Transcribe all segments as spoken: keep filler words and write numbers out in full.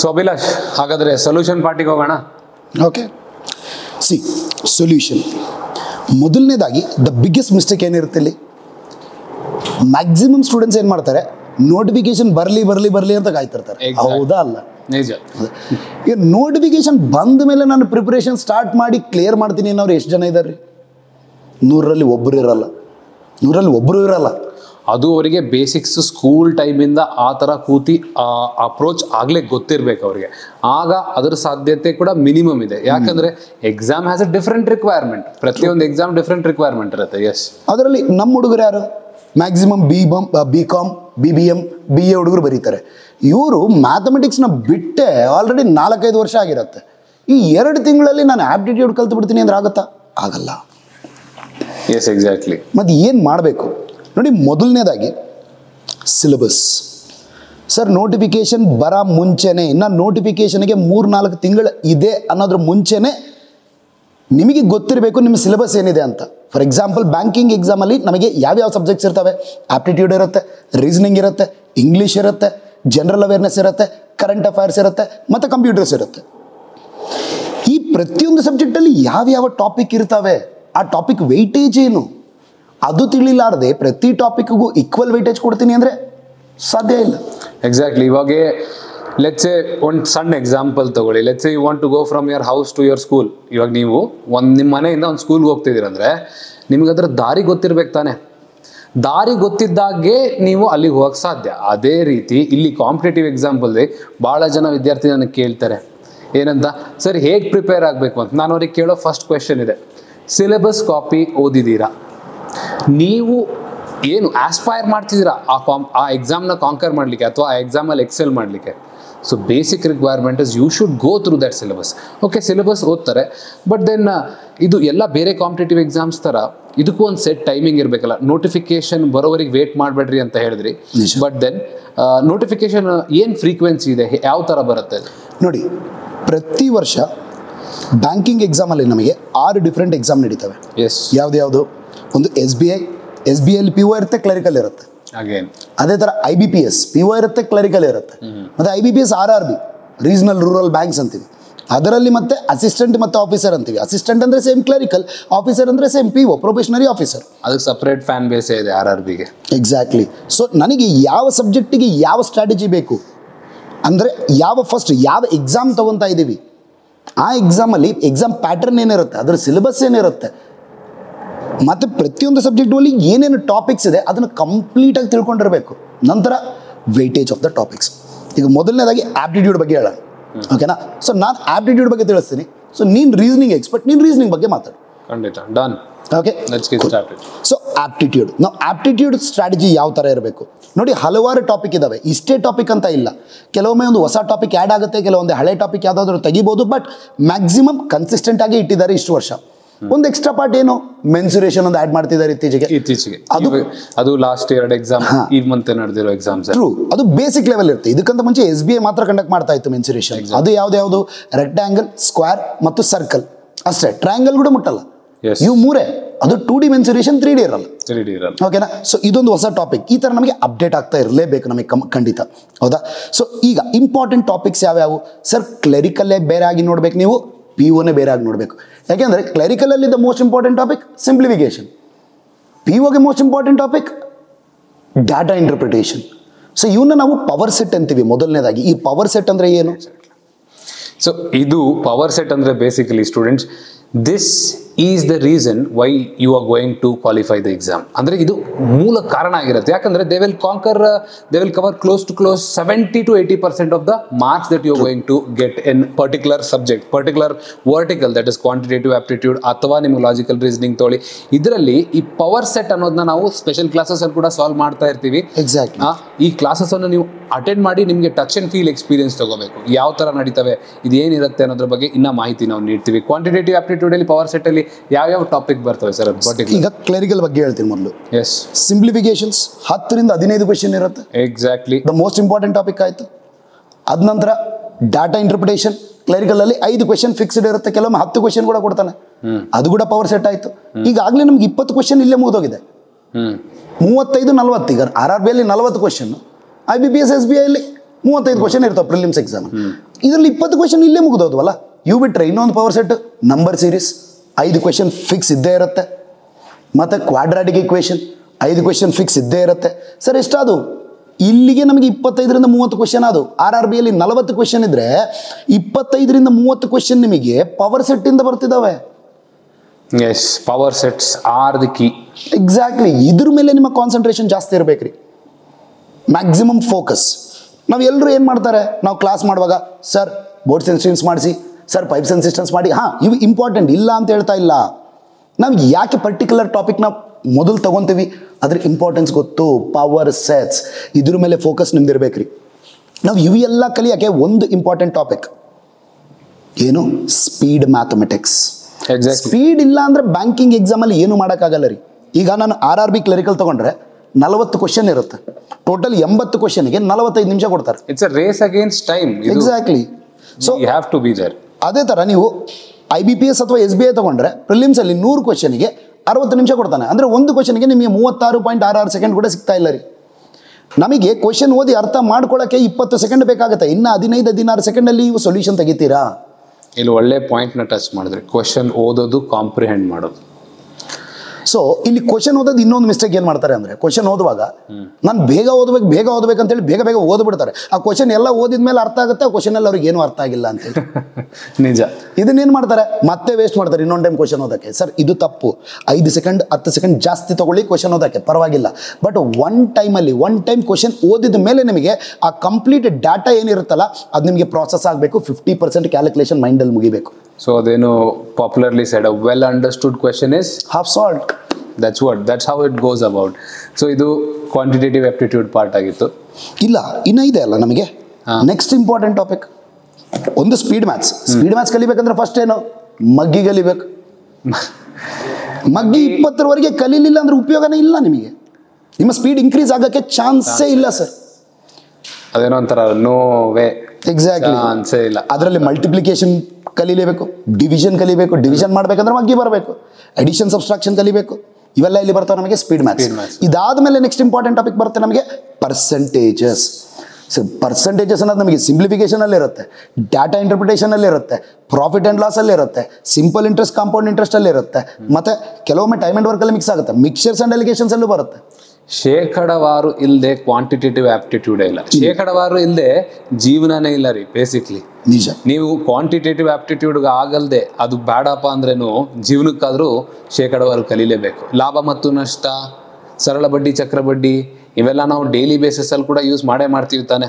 So Abhilash, hagadre solution party go gana. Okay. See, solution. ಮೊದಲನೇದಾಗಿ the biggest mistake ಏನಿರುತ್ತೆ ಇಲ್ಲಿ maximum students ಏನು ಮಾಡ್ತಾರೆ notification ಬರಲಿ ಬರಲಿ ಬರಲಿ ಅಂತ ಕಾಯ್ತಿರ್ತಾರೆ. ಹೌದಾ ಅಲ್ಲ? ನಿಜ. ಈ notification ಬಂದ ಮೇಲೆ ನಾನು preparation start ಮಾಡಿ clear ಮಾಡ್ತೀನಿ ಅನ್ನೋರು ಎಷ್ಟು ಜನ ಇದ್ದಾರೆ? ನೂರು ರಲ್ಲಿ ಒಬ್ಬರು ಇರಲ್ಲ. ನೂರು ರಲ್ಲಿ ಒಬ್ಬರು ಇರಲ್ಲ. ಅದು ಅವರಿಗೆ ಬೇಸಿಕ್ಸ್ ಸ್ಕೂಲ್ ಟೈಮಿಂದ ಆ ಥರ ಕೂತಿ ಅಪ್ರೋಚ್ ಆಗಲೇ ಗೊತ್ತಿರಬೇಕು ಅವರಿಗೆ. ಆಗ ಅದರ ಸಾಧ್ಯತೆ ಕೂಡ ಮಿನಿಮಮ್ ಇದೆ. ಯಾಕಂದರೆ exam has a different requirement. ಪ್ರತಿಯೊಂದು ಎಕ್ಸಾಮ್ ಡಿಫ್ರೆಂಟ್ ರಿಕ್ವೈರ್ಮೆಂಟ್ ಇರುತ್ತೆ. ಎಸ್, ಅದರಲ್ಲಿ ನಮ್ಮ ಹುಡುಗರು ಯಾರು? ಮ್ಯಾಕ್ಸಿಮಮ್ ಬಿ ಬಮ್ B Com B B M B A ಹುಡುಗರು ಬರೀತಾರೆ. ಇವರು ಮ್ಯಾಥಮೆಟಿಕ್ಸ್ನ ಬಿಟ್ಟೆ ಆಲ್ರೆಡಿ ನಾಲ್ಕೈದು ವರ್ಷ ಆಗಿರುತ್ತೆ. ಈ ಎರಡು ತಿಂಗಳಲ್ಲಿ ನಾನು ಆ್ಯಪ್ಟಿಟ್ಯೂಡ್ ಕಲ್ತು ಬಿಡ್ತೀನಿ ಅಂದರೆ ಆಗುತ್ತಾ? ಆಗಲ್ಲ. Yes, exactly. ಮತ್ತು ಏನು ಮಾಡಬೇಕು ನೋಡಿ, ಮೊದಲನೇದಾಗಿ ಸಿಲೆಬಸ್. ಸರ್ ನೋಟಿಫಿಕೇಷನ್ ಬರೋ ಮುಂಚೆನೇ, ಇನ್ನು ನೋಟಿಫಿಕೇಷನ್ಗೆ ಮೂರು ನಾಲ್ಕು ತಿಂಗಳು ಇದೆ ಅನ್ನೋದ್ರ ಮುಂಚೆನೇ ನಿಮಗೆ ಗೊತ್ತಿರಬೇಕು ನಿಮ್ಮ ಸಿಲೆಬಸ್ ಏನಿದೆ ಅಂತ. ಫಾರ್ ಎಕ್ಸಾಂಪಲ್, ಬ್ಯಾಂಕಿಂಗ್ ಎಕ್ಸಾಮಲ್ಲಿ ನಮಗೆ ಯಾವ್ಯಾವ ಸಬ್ಜೆಕ್ಟ್ಸ್ ಇರ್ತವೆ? ಆಪ್ಟಿಟ್ಯೂಡ್ ಇರುತ್ತೆ, ರೀಸನಿಂಗ್ ಇರುತ್ತೆ, ಇಂಗ್ಲೀಷ್ ಇರುತ್ತೆ, ಜನರಲ್ ಅವೇರ್ನೆಸ್ ಇರುತ್ತೆ, ಕರೆಂಟ್ ಅಫೇರ್ಸ್ ಇರುತ್ತೆ, ಮತ್ತು ಕಂಪ್ಯೂಟರ್ಸ್ ಇರುತ್ತೆ. ಈ ಪ್ರತಿಯೊಂದು ಸಬ್ಜೆಕ್ಟಲ್ಲಿ ಯಾವ್ಯಾವ ಟಾಪಿಕ್ ಇರ್ತವೆ, ಆ ಟಾಪಿಕ್ ವೆಯ್ಟೇಜ್ ಏನು ಅದು ತಿಳಿಲಾರದೆ ಪ್ರತಿ ಟಾಪಿಕ್ಗೂ ಈಕ್ವಲ್ ವೆಯ್ಟೇಜ್ ಕೊಡ್ತೀನಿ ಅಂದರೆ ಸಾಧ್ಯ ಇಲ್ಲ. ಎಕ್ಸಾಕ್ಟ್ಲಿ. ಇವಾಗ ಲೆಟ್ಸ್ ಎ ಒಂದು ಸಣ್ಣ ಎಕ್ಸಾಂಪಲ್ ತೊಗೊಳ್ಳಿ. Let's a you want to go from your house to your school. ಇವಾಗ ನೀವು ಒಂದು ನಿಮ್ಮ ಮನೆಯಿಂದ ಒಂದು ಸ್ಕೂಲ್ಗೆ ಹೋಗ್ತಿದ್ದೀರಂದರೆ ನಿಮಗೆ ಅದರ ದಾರಿ ಗೊತ್ತಿರ್ಬೇಕು ತಾನೆ. ದಾರಿ ಗೊತ್ತಿದ್ದಾಗೆ ನೀವು ಅಲ್ಲಿಗೆ ಹೋಗೋಕ್ಕೆ ಸಾಧ್ಯ. ಅದೇ ರೀತಿ ಇಲ್ಲಿ ಕಾಂಪಿಟೇಟಿವ್ ಎಕ್ಸಾಂಪಲ್ದೆ ಭಾಳ ಜನ ವಿದ್ಯಾರ್ಥಿ ನನಗೆ ಕೇಳ್ತಾರೆ ಏನಂತ, ಸರ್ ಹೇಗೆ ಪ್ರಿಪೇರ್ ಆಗಬೇಕು ಅಂತ. ನಾನು ಅವ್ರಿಗೆ ಕೇಳೋ ಫಸ್ಟ್ ಕ್ವೆಶನ್ ಇದೆ, ಸಿಲೆಬಸ್ ಕಾಪಿ ಓದಿದ್ದೀರಾ ನೀವು? ಏನು ಆಸ್ಪೈರ್ ಮಾಡ್ತಿದ್ದೀರಾ ಆ ಕಾಮ್ ಆ ಎಕ್ಸಾಮ್ನ ಕಾಂಕರ್ ಮಾಡಲಿಕ್ಕೆ ಅಥವಾ ಆ ಎಕ್ಸಾಮಲ್ಲಿ ಎಕ್ಸೆಲ್ ಮಾಡಲಿಕ್ಕೆ? So basic requirement is you should go through that syllabus. Okay, syllabus ಓದ್ತಾರೆ, ಬಟ್ ದೆನ್ ಇದು ಎಲ್ಲ ಬೇರೆ ಕಾಂಪಿಟೇಟಿವ್ ಎಕ್ಸಾಮ್ಸ್ ಥರ ಇದಕ್ಕೂ ಒಂದು ಸೆಟ್ ಟೈಮಿಂಗ್ ಇರಬೇಕಲ್ಲ. ನೋಟಿಫಿಕೇಶನ್ ಬರೋವರಿಗೆ ವೇಟ್ ಮಾಡಬೇಡ್ರಿ ಅಂತ ಹೇಳಿದ್ರಿ, ಬಟ್ ದೆನ್ ನೋಟಿಫಿಕೇಶನ್ ಏನು ಫ್ರೀಕ್ವೆನ್ಸಿ ಇದೆ, ಯಾವ ಥರ ಬರುತ್ತೆ ನೋಡಿ? ಪ್ರತಿ ವರ್ಷ ಬ್ಯಾಂಕಿಂಗ್ ಎಕ್ಸಾಮಲ್ಲಿ ನಮಗೆ ಆರು ಡಿಫ್ರೆಂಟ್ ಎಕ್ಸಾಮ್ ನಡೀತವೆ. ಎಸ್, ಯಾವ್ದು ಯಾವುದು? ಒಂದು S B I S B ಐಲಿ ಪಿ ಒ ಇರುತ್ತೆ, ಕ್ಲರಿಕಲ್ ಇರುತ್ತೆ. ಅದೇ ಥರ I B P S P O ಇರುತ್ತೆ, ಕ್ಲರಿಕಲ್ ಇರುತ್ತೆ. ಮತ್ತು I B P S R R B regional rural banks ಅಂತೀವಿ. ಅದರಲ್ಲಿ ಮತ್ತೆ ಅಸಿಸ್ಟೆಂಟ್ ಮತ್ತು ಆಫೀಸರ್ ಅಂತೀವಿ. ಅಸಿಸ್ಟೆಂಟ್ ಅಂದರೆ ಸೇಮ್ ಕ್ಲರಿಕಲ್, ಆಫೀಸರ್ ಅಂದರೆ same P O probationary officer. ಅದಕ್ಕೆ ಸಪ್ರೇಟ್ ಫ್ಯಾನ್ ಬೇಸ್ ಇದೆ ಆರ್ ಆರ್ ಬಿಗೆ. ಎಕ್ಸಾಕ್ಟ್ಲಿ. ಸೊ ನನಗೆ ಯಾವ ಸಬ್ಜೆಕ್ಟಿಗೆ ಯಾವ ಸ್ಟ್ರಾಟಜಿ ಬೇಕು ಅಂದರೆ, ಯಾವ ಫಸ್ಟ್ ಯಾವ ಎಕ್ಸಾಮ್ ತೊಗೊತಾ ಇದ್ದೀವಿ, ಆ ಎಕ್ಸಾಮಲ್ಲಿ ಎಕ್ಸಾಮ್ ಪ್ಯಾಟರ್ನ್ ಏನಿರುತ್ತೆ, ಅದರ ಸಿಲೆಬಸ್ ಏನಿರುತ್ತೆ, ಮತ್ತು ಪ್ರತಿಯೊಂದು ಸಬ್ಜೆಕ್ಟಲ್ಲಿ ಏನೇನು ಟಾಪಿಕ್ಸ್ ಇದೆ ಅದನ್ನು ಕಂಪ್ಲೀಟಾಗಿ ತಿಳ್ಕೊಂಡಿರಬೇಕು. ನಂತರ ವೆಯ್ಟೇಜ್ ಆಫ್ ದ ಟಾಪಿಕ್ಸ್. ಈಗ ಮೊದಲನೇದಾಗಿ ಆ್ಯಪ್ಟಿಟ್ಯೂಡ್ ಬಗ್ಗೆ ಹೇಳೋಣ, ಓಕೆನಾ? ಸೊ ನಾನು ಆ್ಯಪ್ಟಿಟ್ಯೂಡ್ ಬಗ್ಗೆ ತಿಳಿಸ್ತೀನಿ, ಸೊ ನೀನು ರೀಸನಿಂಗ್ ಎಕ್ಸ್ಪರ್ಟ್, ನೀನು ರೀಸನಿಂಗ್ ಬಗ್ಗೆ ಮಾತಾಡು. ಖಂಡಿತ, ಡನ್. Okay, so aptitude. ನಾವು ಆ್ಯಪ್ಟಿಟ್ಯೂಡ್ ಸ್ಟ್ರಾಟಜಿ ಯಾವ ಥರ ಇರಬೇಕು ನೋಡಿ, ಹಲವಾರು ಟಾಪಿಕ್ ಇದ್ದಾವೆ, ಇಷ್ಟೇ ಟಾಪಿಕ್ ಅಂತ ಇಲ್ಲ. ಕೆಲವೊಮ್ಮೆ ಒಂದು ಹೊಸ ಟಾಪಿಕ್ ಆ್ಯಡ್ ಆಗುತ್ತೆ, ಕೆಲವೊಂದು ಹಳೆ ಟಾಪಿಕ್ ಯಾವುದಾದ್ರೂ ತೆಗಿಬೋದು, ಬಟ್ ಮ್ಯಾಕ್ಸಿಮಮ್ ಕನ್ಸಿಸ್ಟೆಂಟಾಗಿ ಇಟ್ಟಿದ್ದಾರೆ ಇಷ್ಟು ವರ್ಷ. ಒಂದು ಎಕ್ಸ್ಟ್ರಾ ಪಾರ್ಟ್ ಏನು, ಮೆನ್ಸುರೇಷನ್ ಒಂದು ಆ್ಯಡ್ ಮಾಡ್ತಿದ್ದಾರೆ ಇತ್ತೀಚೆಗೆ ಇತ್ತೀಚೆಗೆ ಅದು ಅದು ಲಾಸ್ಟ್ ಎರಡು ಎಕ್ಸಾಮ್ ಈ ಮಂತ್ ನಡೆದಿರೋ ಎಕ್ಸಾಮ್ಸ್. ಟ್ರೂ, ಅದು ಬೇಸಿಕ್ ಲೆವೆಲ್ ಇರುತ್ತೆ. ಇದಕ್ಕಂತ ಮುಂಚೆ ಎಸ್ ಬಿ ಐ ಮಾತ್ರ ಕಂಡಕ್ಟ್ ಮಾಡ್ತಾ ಇತ್ತು ಮೆನ್ಸುರೇಷನ್. ಅದು ಯಾವುದ್ಯಾವುದು? ರೆಕ್ಟ್ಯಾಂಗಲ್, ಸ್ಕ್ವೇರ್ ಮತ್ತು ಸರ್ಕಲ್ ಅಷ್ಟೇ. ಟ್ರಯಾಂಗಲ್ ಕೂಡ ಮುಟ್ಟಲ್ಲ. ಇವು ಮೂರೇ. ಅದು two D mensuration, three D ಇರಲ್ಲ. ತ್ರೀ ಡಿ ಇರಲ್ಲ, ಓಕೆನಾ? ಸೊ ಇದೊಂದು ಹೊಸ ಟಾಪಿಕ್. ಈ ಥರ ನಮಗೆ ಅಪ್ಡೇಟ್ ಆಗ್ತಾ ಇರಲೇಬೇಕು ನಮಗೆ ಖಂಡಿತ, ಹೌದಾ? ಸೊ ಈಗ ಇಂಪಾರ್ಟೆಂಟ್ ಟಾಪಿಕ್ಸ್ ಯಾವ್ಯಾವು? ಸರ್ ಕ್ಲರಿಕಲ್ಲೇ ಬೇರೆ ಆಗಿ ನೋಡ್ಬೇಕು ನೀವು, ಪಿ ಒನೇ ಬೇರೆ ಆಗಿ ನೋಡಬೇಕು. ಯಾಕೆಂದರೆ ಕ್ಲರಿಕಲಲ್ಲಿ the most important topic simplification, P ಒಗೆ most important topic data interpretation. So ಇವನ್ನ ನಾವು ಪವರ್ ಸೆಟ್ ಅಂತೀವಿ ಮೊದಲನೇದಾಗಿ. ಈ ಪವರ್ ಸೆಟ್ ಅಂದರೆ ಏನು? ಸೊ ಇದು ಪವರ್ ಸೆಟ್ ಅಂದರೆ basically students, this is the reason why you are going to qualify the exam. ಅಂದರೆ ಇದು ಮೂಲ ಕಾರಣ ಆಗಿರುತ್ತೆ. ಯಾಕಂದರೆ they will conquer they will cover close to close seventy to eighty percent of the marks that you are going to get in particular subject, particular vertical, that is quantitative aptitude ಅಥವಾ ನಿಮ್ಗೆ logical reasoning ತೊಗೊಳ್ಳಿ. ಇದರಲ್ಲಿ ಈ power set ಅನ್ನೋದನ್ನ ನಾವು special ಕ್ಲಾಸಸಲ್ಲಿ ಕೂಡ solve ಮಾಡ್ತಾ ಇರ್ತೀವಿ. ಎಕ್ಸಾಕ್ಟ್. ಈ ಕ್ಲಾಸಸನ್ನು ನೀವು ಅಟೆಂಡ್ ಮಾಡಿ ನಿಮಗೆ ಟಚ್ ಆ್ಯಂಡ್ ಫೀಲ್ ಎಕ್ಸ್ಪೀರಿಯನ್ಸ್ ತೊಗೋಬೇಕು. ಯಾವ ಥರ ನಡೀತವೆ, ಇದೇನಿರುತ್ತೆ ಅನ್ನೋದ್ರ ಬಗ್ಗೆ ಇನ್ನೂ ಮಾಹಿತಿ ನಾವು ನೀಡ್ತೀವಿ. ಕ್ವಾಂಟಿಟೇಟಿವ್ ಆಪ್ಟಿಟ್ಯೂಡಲ್ಲಿ ಪವರ್ ಸೆಟ್ಟಲ್ಲಿ ಯಾವ್ಯಾವ ಟಾಪಿಕ್ ಬರ್ತವೆ ಸರ್? ಈಗ ಕ್ಲರಿಕಲ್ ಬಗ್ಗೆ ಹೇಳ್ತೀನಿ ಮೊದಲು. ಎಸ್, ಸಿಂಪ್ಲಿಫಿಕೇಶನ್ಸ್ ಹತ್ತರಿಂದ ಹದಿನೈದು ಕ್ವೆಶ್ಚನ್ ಇರುತ್ತೆ. Exactly, the most important topic ಆಯಿತು. ಅದ ನಂತರ ಡಾಟಾ ಇಂಟರ್ಪ್ರಿಟೇಷನ್, ಕ್ಲರಿಕಲಲ್ಲಿ ಐದು ಕ್ವೆಶ್ಚನ್ ಫಿಕ್ಸ್ಡ್ ಇರುತ್ತೆ, ಕೆಲವೊಮ್ಮೆ ಹತ್ತು ಕ್ವೆಶ್ಚನ್ ಕೂಡ ಕೊಡ್ತಾನೆ, ಅದು ಕೂಡ ಪವರ್ ಸೆಟ್ ಆಯಿತು. ಈಗಾಗಲೇ ನಮ್ಗೆ ಇಪ್ಪತ್ತು ಕ್ವೆಶ್ಚನ್ ಇಲ್ಲೇ ಮುಗಿದೋಗಿದೆ. ಮೂವತ್ತೈದು ನಲ್ವತ್ತು, ಈಗ ಆರ್ ಆರ್ ಬಿ ಅಲ್ಲಿ ನಲ್ವತ್ತು question, I B P S S B I ಅಲ್ಲಿ ಮೂವತ್ತೈದು ಕ್ವೆಶ್ಚನ್ ಇರುತ್ತೆ ಪ್ರಿಲಿಮ್ಸ್ ಎಕ್ಸಾಮ್ ಇದರಲ್ಲಿ ಇಪ್ಪತ್ತು ಕ್ವೆಶ್ಚನ್ ಇಲ್ಲೇ ಮುಗಿದೋದ್ವಲ್ಲ ಯು ಬಿಟ್ರೆ ಇನ್ನೊಂದು ಪವರ್ ಸೆಟ್ ನಂಬರ್ ಸೀರೀಸ್ ಐದು ಕ್ವೆಶ್ಚನ್ ಫಿಕ್ಸ್ ಇದ್ದೇ ಇರುತ್ತೆ ಮತ್ತೆ ಕ್ವಾಡ್ರಾಟಿಕ್ ಈಕ್ವೇಷನ್ ಐದು ಕ್ವೆಶ್ಚನ್ ಫಿಕ್ಸ್ ಇದ್ದೇ ಇರುತ್ತೆ ಸರ್ ಎಷ್ಟು ಅದು ಇಲ್ಲಿಗೆ ನಮಗೆ ಇಪ್ಪತ್ತೈದು ರಿಂದ ಮೂವತ್ತು ಕ್ವೆಶ್ಚನ್ ಅದು ಆರ್ಆರ್ಬಿ ಅಲ್ಲಿ ನಲವತ್ತು ಕ್ವೆಶ್ಚನ್ ಇದ್ರೆ ಇಪ್ಪತ್ತೈದು ರಿಂದ ಮೂವತ್ತು ಕ್ವೆಶ್ಚನ್ ನಿಮಗೆ ಪವರ್ ಸೆಟ್ ಇಂದ ಬರ್ತಿದಾವೆ yes power sets are the key exactly ಇದರ ಮೇಲೆ ನಿಮ್ಮ ಕಾನ್ಸಂಟ್ರೇಷನ್ ಜಾಸ್ತಿ ಇರಬೇಕ್ರಿ ಮ್ಯಾಕ್ಸಿಮಮ್ ಫೋಕಸ್ ನಾವು ಎಲ್ಲರೂ ಏನು ಮಾಡ್ತಾರೆ ನಾವು ಕ್ಲಾಸ್ ಮಾಡುವಾಗ ಸರ್ ಬೋರ್ಡ್ ಸೆನ್ಸಿಟಿವ್ಸ್ ಮಾಡಿಸಿ ಸರ್ ಪೈಪ್ಸ್ ಅಂಡ್ ಸಿಸ್ಟಮ್ಸ್ ಮಾಡಿ ಹಾ ಇವು ಇಂಪಾರ್ಟೆಂಟ್ ಇಲ್ಲ ಅಂತ ಹೇಳ್ತಾ ಇಲ್ಲ ನಾವು ಯಾಕೆ ಪರ್ಟಿಕ್ಯುಲರ್ ಟಾಪಿಕ್ನ ಮೊದಲು ತಗೊಂತೀವಿ ಅದ್ರ ಇಂಪಾರ್ಟೆನ್ಸ್ ಗೊತ್ತು ಪವರ್ ಸೆಟ್ಸ್ ಇದ್ರ ಮೇಲೆ ಫೋಕಸ್ ನಿಮ್ದು ಇರಬೇಕ್ರಿ ನಾವು ಇವು ಎಲ್ಲ ಕಲಿಯೋಕ್ಕೆ ಒಂದು ಇಂಪಾರ್ಟೆಂಟ್ ಟಾಪಿಕ್ ಏನು ಸ್ಪೀಡ್ ಮ್ಯಾಥಮೆಟಿಕ್ಸ್ ಸ್ಪೀಡ್ ಇಲ್ಲ ಅಂದರೆ ಬ್ಯಾಂಕಿಂಗ್ ಎಕ್ಸಾಮಲ್ಲಿ ಏನು ಮಾಡೋಕ್ಕಾಗಲ್ಲ ರೀ ಈಗ ನಾನು ಆರ್ ಆರ್ ಬಿ ಕ್ಲರಿಕಲ್ ತೊಗೊಂಡ್ರೆ ನಲವತ್ತು ಕ್ವಶನ್ ಇರುತ್ತೆ ಟೋಟಲ್ ಎಂಬತ್ತು ಕ್ವಶನ್ಗೆ ನಲವತ್ತೈದು ನಿಮಿಷ ಕೊಡ್ತಾರೆ it's a race against time exactly so you have to be there ಅದೇ ಥರ ನೀವು ಐ ಬಿ ಪಿ ಎಸ್ ಅಥವಾ ಎಸ್ ಬಿ ಐ ತೊಗೊಂಡ್ರೆ ಪ್ರಿಲಿಮ್ಸಲ್ಲಿ ನೂರು ಕ್ವಶನ್ಗೆ ಅರವತ್ತು ನಿಮಿಷ ಕೊಡ್ತಾನೆ ಅಂದರೆ ಒಂದು ಕ್ವಶನ್ಗೆ ನಿಮಗೆ ಮೂವತ್ತಾರು ಪಾಯಿಂಟ್ ಆರು ಆರು ಸೆಕೆಂಡ್ ಕೂಡ ಸಿಗ್ತಾ ಇಲ್ಲ ರೀ ನಮಗೆ ಕ್ವಶನ್ ಓದಿ ಅರ್ಥ ಮಾಡ್ಕೊಳ್ಳೋಕ್ಕೆ ಇಪ್ಪತ್ತು ಸೆಕೆಂಡ್ ಬೇಕಾಗುತ್ತೆ ಇನ್ನು ಹದಿನೈದು ಹದಿನಾರು ಸೆಕೆಂಡಲ್ಲಿ ಇವು ಸೊಲ್ಯೂಷನ್ ತೆಗಿತೀರಾ ಇಲ್ಲಿ ಒಳ್ಳೆ ಪಾಯಿಂಟ್ನ ಟಚ್ ಮಾಡಿದ್ರೆ ಕ್ವಶನ್ ಓದೋದು ಕಾಂಪ್ರಿಹೆಂಡ್ ಮಾಡೋದು ಸೊ ಇಲ್ಲಿ ಕ್ವಶನ್ ಓದೋದು ಇನ್ನೊಂದು ಮಿಸ್ಟೇಕ್ ಏನು ಮಾಡ್ತಾರೆ ಅಂದರೆ ಕ್ವಶನ್ ಓದುವಾಗ ನಾನು ಬೇಗ ಓದಬೇಕು ಬೇಗ ಓದಬೇಕು ಅಂತೇಳಿ ಬೇಗ ಬೇಗ ಓದ್ಬಿಡ್ತಾರೆ ಆ ಕ್ವಶನ್ ಎಲ್ಲ ಓದಿದ ಮೇಲೆ ಅರ್ಥ ಆಗುತ್ತೆ ಆ ಕ್ವಶನಲ್ಲಿ ಅವ್ರಿಗೆ ಏನೂ ಅರ್ಥ ಆಗಿಲ್ಲ ಅಂತೇಳಿ ನಿಜ ಇದನ್ನೇನು ಮಾಡ್ತಾರೆ ಮತ್ತೆ ವೇಸ್ಟ್ ಮಾಡ್ತಾರೆ ಇನ್ನೊಂದು ಟೈಮ್ ಕ್ವಶನ್ ಓದೋಕ್ಕೆ ಸರ್ ಇದು ತಪ್ಪು ಐದು ಸೆಕೆಂಡ್ ಹತ್ತು ಸೆಕೆಂಡ್ ಜಾಸ್ತಿ ತೊಗೊಳ್ಳಿ ಕ್ವಶನ್ ಓದೋಕ್ಕೆ ಪರವಾಗಿಲ್ಲ ಬಟ್ ಒನ್ ಟೈಮಲ್ಲಿ ಒನ್ ಟೈಮ್ ಕ್ವಶನ್ ಓದಿದ ಮೇಲೆ ನಿಮಗೆ ಆ ಕಂಪ್ಲೀಟ್ ಡಾಟಾ ಏನಿರುತ್ತಲ್ಲ ಅದು ನಿಮಗೆ ಪ್ರಾಸೆಸ್ ಆಗಬೇಕು ಫಿಫ್ಟಿ ಪರ್ಸೆಂಟ್ ಕ್ಯಾಲ್ಕುಲೇಷನ್ ಮೈಂಡಲ್ಲಿ ಮುಗಿಬೇಕು So they know popularly said a well understood question is half solved. That's what. That's how it goes about. So idu quantitative aptitude part agittu. Illa inna ide alla namage. Next important topic. Ondu speed maths. Speed maths kalibekandre first eno maggi kalibek. Maggi ಇಪ್ಪತ್ತು varige kalililla andre upayogane illa nimage. Nimma speed increase agakke chance e illa sir. ಅದೇನೋ ಅಂತಾರ no way exactly ಚಾನ್ಸೇ ಇಲ್ಲ ಅದರಲ್ಲಿ multiplication ಕಲಿಲೇಬೇಕು division ಕಲಿಬೇಕು division ಮಾಡಬೇಕಂದ್ರೆ ಮಗ್ಗಿ ಬರಬೇಕು ಅಡಿಷನ್ ಸಬ್ಸ್ಟ್ರಾಕ್ಷನ್ ಕಲಿಬೇಕು ಇವೆಲ್ಲ ಇಲ್ಲಿ ಬರ್ತಾವೆ ನಮಗೆ ಸ್ಪೀಡ್ ಮ್ಯಾಥ್ಸ್ ಇದಾದಮೇಲೆ ನೆಕ್ಸ್ಟ್ ಇಂಪಾರ್ಟೆಂಟ್ ಟಾಪಿಕ್ ಬರುತ್ತೆ ನಮಗೆ ಪರ್ಸೆಂಟೇಜಸ್ ಸೊ ಪರ್ಸೆಂಟೇಜಸ್ ಅನ್ನೋದು ನಮಗೆ ಸಿಂಪ್ಲಿಫಿಕೇಷನಲ್ಲಿ ಇರುತ್ತೆ ಡಾಟಾ ಇಂಟರ್ಪ್ರಿಟೇಷನಲ್ಲಿ ಇರುತ್ತೆ ಪ್ರಾಫಿಟ್ ಆ್ಯಂಡ್ ಲಾಸಲ್ಲಿ ಇರುತ್ತೆ ಸಿಂಪಲ್ ಇಂಟ್ರೆಸ್ಟ್ ಕಾಂಪೌಂಡ್ ಇಂಟ್ರೆಸ್ಟಲ್ಲಿ ಇರುತ್ತೆ ಮತ್ತು ಕೆಲವೊಮ್ಮೆ ಟೈಮ್ ಆ್ಯಂಡ್ ವರ್ಕಲ್ಲಿ ಮಿಕ್ಸ್ ಆಗುತ್ತೆ ಮಿಕ್ಸ್ಚರ್ಸ್ ಆ್ಯಂಡ್ ಎಲಿಗೇಷನ್ಸಲ್ಲೂ ಬರುತ್ತೆ ಶೇಕಡವಾರು ಇಲ್ಲದೆ ಕ್ವಾಂಟಿಟೇಟಿವ್ ಆಪ್ಟಿಟ್ಯೂಡೇ ಇಲ್ಲ ಶೇಕಡವಾರು ಇಲ್ಲದೆ ಜೀವನನೇ ಇಲ್ಲ ರೀ ಬೇಸಿಕ್ಲಿ ನಿಜ ನೀವು ಕ್ವಾಂಟಿಟೇಟಿವ್ ಆಪ್ಟಿಟ್ಯೂಡ್ಗೆ ಆಗಲ್ಲದೆ ಅದು ಬೇಡಪ್ಪ ಅಂದ್ರೇನು ಜೀವನಕ್ಕಾದರೂ ಶೇಕಡವಾರು ಕಲೀಲೇಬೇಕು ಲಾಭ ಮತ್ತು ನಷ್ಟ ಸರಳ ಬಡ್ಡಿ ಚಕ್ರ ಬಡ್ಡಿ ಇವೆಲ್ಲ ನಾವು ಡೈಲಿ ಬೇಸಿಸಲ್ಲಿ ಕೂಡ ಯೂಸ್ ಮಾಡೇ ಮಾಡ್ತೀವಿ ತಾನೆ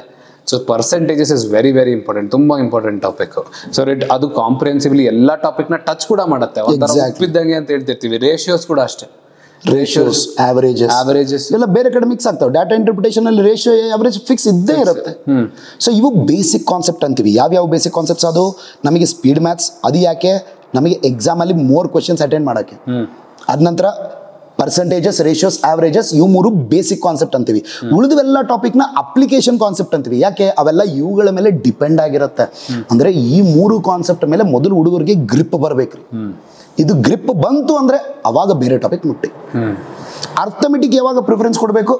so percentages is very very important ತುಂಬ ಇಂಪಾರ್ಟೆಂಟ್ ಟಾಪಿಕ್ ಸೊ ರೆಡ್ ಅದು ಕಾಂಪ್ರಿಹೆನ್ಸಿವ್ಲಿ ಎಲ್ಲ ಟಾಪಿಕ್ನ ಟಚ್ ಕೂಡ ಮಾಡುತ್ತೆ ಒಂಥರ ಉಪ್ಪಿದ್ದಂಗೆ ಅಂತ ಹೇಳ್ತಿರ್ತೀವಿ ರೇಷಿಯೋಸ್ ಕೂಡ ಅಷ್ಟೇ ರೇಷಿಯೋಸ್ ಆವರೇಜಸ್ ಆವರೇಜಸ್ ಎಲ್ಲ ಬೇರೆ ಕಡೆ ಮಿಕ್ಸ್ ಆಗ್ತಾವೆ ಡಾಟಾ ಇಂಟರ್ಪ್ರಿಟೇಷನ್ ಅಲ್ಲಿ ರೇಷಿಯೋ ಆವರೇಜ್ ಫಿಕ್ಸ್ ಇದ್ದೇ ಇರುತ್ತೆ ಸೊ ಇವು ಬೇಸಿಕ್ ಕಾನ್ಸೆಪ್ಟ್ ಅಂತೀವಿ ಯಾವ್ಯಾವ ಬೇಸಿಕ್ ಕಾನ್ಸೆಪ್ಟ್ಸ್ ಅದು ನಮಗೆ ಸ್ಪೀಡ್ ಮ್ಯಾಥ್ಸ್ ಅದು ಯಾಕೆ ನಮಗೆ ಎಕ್ಸಾಮಲ್ಲಿ ಮೋರ್ ಕ್ವೆಶನ್ಸ್ ಅಟೆಂಡ್ ಮಾಡೋಕ್ಕೆ ಅದ ನಂತರ ಪರ್ಸೆಂಟೇಜಸ್ ರೇಷಿಯೋಸ್ ಆವರೇಜಸ್ ಇವು ಮೂರು ಬೇಸಿಕ್ ಕಾನ್ಸೆಪ್ಟ್ ಅಂತೀವಿ ಉಳಿದವೆಲ್ಲ ಟಾಪಿಕ್ನ ಅಪ್ಲಿಕೇಶನ್ ಕಾನ್ಸೆಪ್ಟ್ ಅಂತೀವಿ ಯಾಕೆ ಅವೆಲ್ಲ ಇವುಗಳ ಮೇಲೆ ಡಿಪೆಂಡ್ ಆಗಿರುತ್ತೆ ಅಂದರೆ ಈ ಮೂರು ಕಾನ್ಸೆಪ್ಟ್ ಮೇಲೆ ಮೊದಲು ಹುಡುಗರಿಗೆ ಗ್ರಿಪ್ ಬರಬೇಕ್ರಿ ಇದು ಗ್ರಿಪ್ ಬಂತು ಅಂದರೆ ಅವಾಗ ಬೇರೆ ಟಾಪಿಕ್ ಮುಟ್ಟಿ ಅರ್ಥಮೆಟಿಕ್ ಯಾವಾಗ ಪ್ರಿಫರೆನ್ಸ್ ಕೊಡಬೇಕು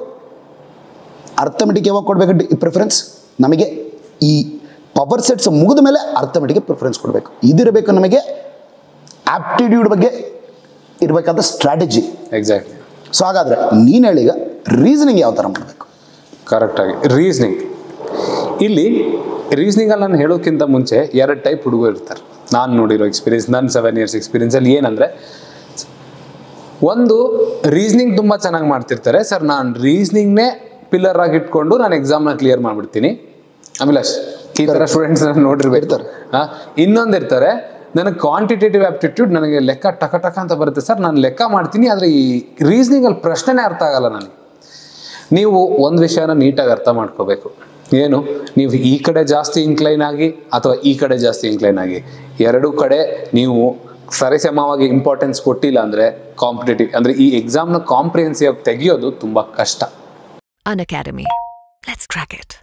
ಅರ್ಥಮೆಟಿಕ್ ಯಾವಾಗ ಕೊಡಬೇಕು ಪ್ರಿಫರೆನ್ಸ್ ನಮಗೆ ಈ ಪವರ್ ಸೆಟ್ಸ್ ಮುಗಿದ ಮೇಲೆ ಅರ್ಥಮೆಟಿಕ್ಗೆ ಪ್ರಿಫರೆನ್ಸ್ ಕೊಡಬೇಕು ಇದಿರಬೇಕು ನಮಗೆ ಆಪ್ಟಿಟ್ಯೂಡ್ ಬಗ್ಗೆ ಇರಬೇಕಾದ ಸ್ಟ್ರಾಟಜಿ ಎಕ್ಸಾಕ್ಟ್ಲಿ ಸೊ ಹಾಗಾದರೆ ನೀನು ಹೇಳೀಗ ರೀಸನಿಂಗ್ ಯಾವ ಥರ ಮಾಡಬೇಕು ಕರೆಕ್ಟಾಗಿ ರೀಸನಿಂಗ್ ಇಲ್ಲಿ ರೀಸನಿಂಗಲ್ಲಿ ನಾನು ಹೇಳೋಕ್ಕಿಂತ ಮುಂಚೆ ಎರಡು ಟೈಪ್ ಹುಡುಗರು ಇರ್ತಾರೆ ನಾನು ನೋಡಿರೋ ಎಕ್ಸ್ಪೀರಿಯನ್ಸ್ ನನ್ನ ಸೆವೆನ್ ಇಯರ್ಸ್ ಎಕ್ಸ್ಪೀರಿಯನ್ಸಲ್ಲಿ ಏನಂದರೆ ಒಂದು ರೀಸ್ನಿಂಗ್ ತುಂಬ ಚೆನ್ನಾಗಿ ಮಾಡ್ತಿರ್ತಾರೆ ಸರ್ ನಾನು ರೀಸ್ನಿಂಗ್ನೇ ಪಿಲ್ಲರ್ ಆಗಿ ಇಟ್ಕೊಂಡು ನಾನು ಎಕ್ಸಾಮ್ನ ಕ್ಲಿಯರ್ ಮಾಡಿಬಿಡ್ತೀನಿ ಆಮೇಲೆ ಅಷ್ಟೇ ಈ ಥರ ಸ್ಟೂಡೆಂಟ್ಸ್ ನಾನು ನೋಡಿರ್ಬೇಕಿರ್ತಾರೆ ಹಾಂ ಇನ್ನೊಂದು ಇರ್ತಾರೆ ನನಗೆ ಕ್ವಾಂಟಿಟೇಟಿವ್ ಆಪ್ಟಿಟ್ಯೂಡ್ ನನಗೆ ಲೆಕ್ಕ ಟಕ ಟಕ ಅಂತ ಬರುತ್ತೆ ಸರ್ ನಾನು ಲೆಕ್ಕ ಮಾಡ್ತೀನಿ ಆದರೆ ಈ ರೀಸ್ನಿಂಗಲ್ಲಿ ಪ್ರಶ್ನೆನೇ ಅರ್ಥ ಆಗಲ್ಲ ನನಗೆ ನೀವು ಒಂದು ವಿಷಯನ ನೀಟಾಗಿ ಅರ್ಥ ಮಾಡ್ಕೋಬೇಕು ಏನು ನೀವು ಈ ಕಡೆ ಜಾಸ್ತಿ ಇನ್ಕ್ಲೈನ್ ಆಗಿ ಅಥವಾ ಈ ಕಡೆ ಜಾಸ್ತಿ ಇನ್ಕ್ಲೈನ್ ಆಗಿ ಎರಡೂ ಕಡೆ ನೀವು ಸರಿಸಮವಾಗಿ ಇಂಪಾರ್ಟೆನ್ಸ್ ಕೊಟ್ಟಿಲ್ಲ ಅಂದರೆ ಕಾಂಪಿಟೇಟಿವ್ ಅಂದರೆ ಈ ಎಕ್ಸಾಮ್ನ ಕಾಂಪ್ರಿಹೆನ್ಸಿವ್ ತೆಗೆಯೋದು ತುಂಬ ಕಷ್ಟ Unacademy let's crack it